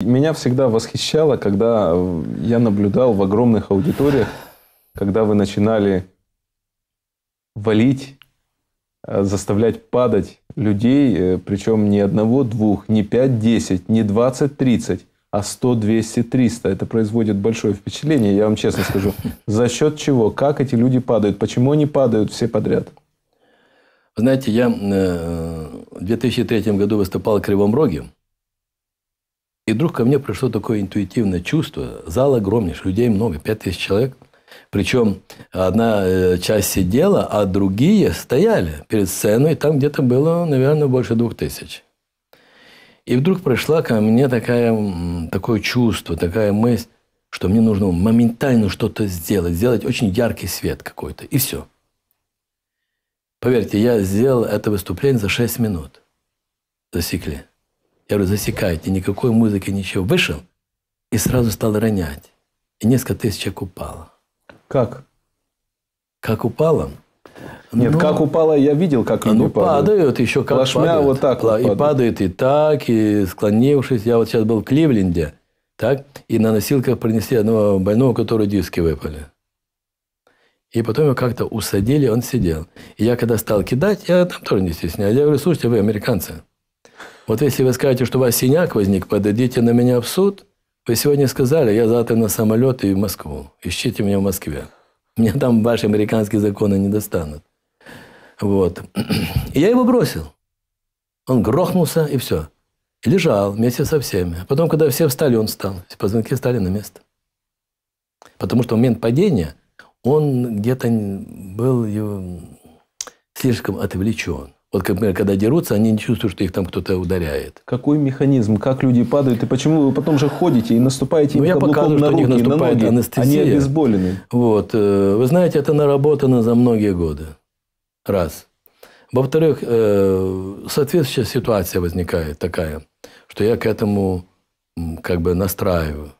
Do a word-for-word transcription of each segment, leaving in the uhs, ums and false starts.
Меня всегда восхищало, когда я наблюдал в огромных аудиториях, когда вы начинали валить, заставлять падать людей, причем не одного, двух, не пять, десять, не двадцать, тридцать, а сто, двести, триста. Это производит большое впечатление, я вам честно скажу. За счет чего? Как эти люди падают? Почему они падают все подряд? Вы знаете, я в две тысячи третьем году выступал в Кривом Роге. И вдруг ко мне пришло такое интуитивное чувство. Зал огромнейший, людей много, пять тысяч человек. Причем одна часть сидела, а другие стояли перед сценой. Там где-то было, наверное, больше двух тысяч. И вдруг пришла ко мне такая, такое чувство, такая мысль, что мне нужно моментально что-то сделать. Сделать очень яркий свет какой-то. И все. Поверьте, я сделал это выступление за шесть минут. Засекли. Я говорю, засекайте, никакой музыки, ничего. Вышел и сразу стал ронять. И несколько тысяч человек упало. Как? Как упало? Нет, ну, как упало, я видел, как они ну, падают. падают. еще как Плашмя падают. вот так вот И падают. падают, и так, и склонившись. Я вот сейчас был в Кливленде, так, и на носилках принесли одного больного, у которого диски выпали. И потом его как-то усадили, он сидел. И я когда стал кидать, я там тоже не стесняюсь. Я говорю, слушайте, вы американцы. Вот если вы скажете, что у вас синяк возник, подадите на меня в суд. Вы сегодня сказали, я завтра на самолет и в Москву. Ищите меня в Москве. Меня там ваши американские законы не достанут. Вот. И я его бросил. Он грохнулся, и все. И лежал вместе со всеми. Потом, когда все встали, он встал. Все позвонки встали на место. Потому что в момент падения он где-то был слишком отвлечен. Вот, например, когда дерутся, они не чувствуют, что их там кто-то ударяет. Какой механизм? Как люди падают? И почему вы потом же ходите и наступаете им ну, каблуком на руки, на ноги? Анестезия. Они обезболены. Вот. Вы знаете, это наработано за многие годы. Раз. Во-вторых, соответствующая ситуация возникает такая, что я к этому как бы настраиваю.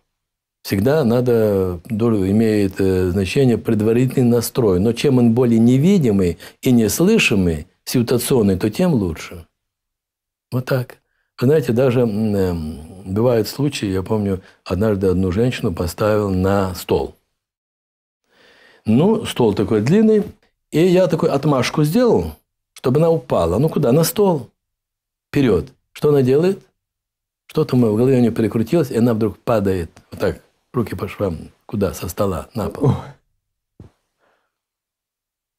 Всегда надо, имеет значение предварительный настрой. Но чем он более невидимый и неслышимый, ситуационный, то тем лучше. Вот так. Вы знаете, даже э, бывают случаи, я помню, однажды одну женщину поставил на стол. Ну, стол такой длинный, и я такую отмашку сделал, чтобы она упала. Ну, куда? На стол. Вперед. Что она делает? Что-то в голове у нее перекрутилось, и она вдруг падает. Вот так, руки по швам. Куда? Со стола на пол.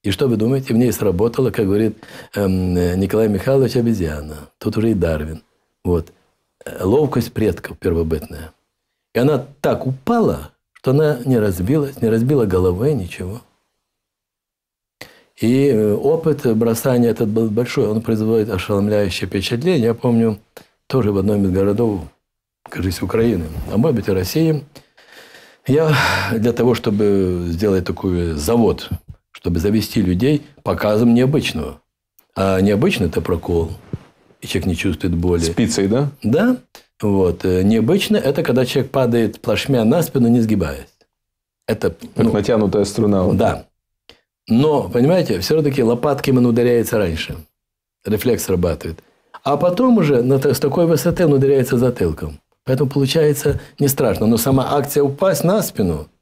И что вы думаете? В ней сработало, как говорит эм, Николай Михайлович, обезьяна. Тут уже и Дарвин. Вот. Ловкость предков первобытная. И она так упала, что она не разбилась, не разбила головы, ничего. И опыт бросания этот был большой. Он производит ошеломляющее впечатление. Я помню, тоже в одном из городов, кажется, Украины, а может быть и России, я для того, чтобы сделать такой завод, чтобы завести людей показом необычного. А необычный – это прокол. И человек не чувствует боли. Спицей, да? Да. Вот. Необычно – это когда человек падает плашмя на спину, не сгибаясь. Это как ну, натянутая струна. Вот. Да. Но, понимаете, все-таки лопатки он ударяется раньше. Рефлекс срабатывает. А потом уже на, с такой высоты он ударяется затылком. Поэтому получается не страшно. Но сама акция упасть на спину –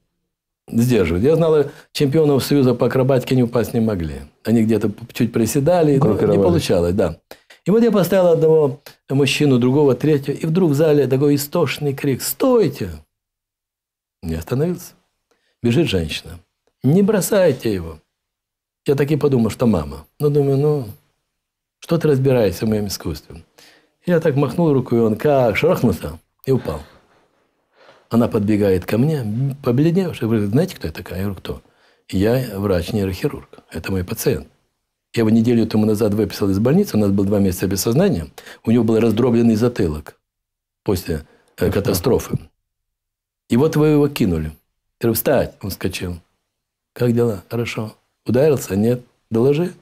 сдерживать. Я знал, чемпионов Союза по акробатике не упасть не могли. Они где-то чуть приседали, но не получалось. Да. И вот я поставил одного мужчину, другого, третьего, и вдруг в зале такой истошный крик: «Стойте!» Не остановился. Бежит женщина. «Не бросайте его!» Я так и подумал, что мама. Ну, думаю, ну, что ты разбираешься в моем искусстве? Я так махнул рукой, и он как шарахнулся и упал. Она подбегает ко мне, побледневшая, говорит, знаете, кто я такая? Я говорю, кто? Я врач-нейрохирург. Это мой пациент. Я его неделю тому назад выписал из больницы. У нас было два месяца без сознания. У него был раздробленный затылок после э, катастрофы. И вот вы его кинули. Я говорю, встать! Он вскочил. Как дела? Хорошо. Ударился? Нет. Доложи.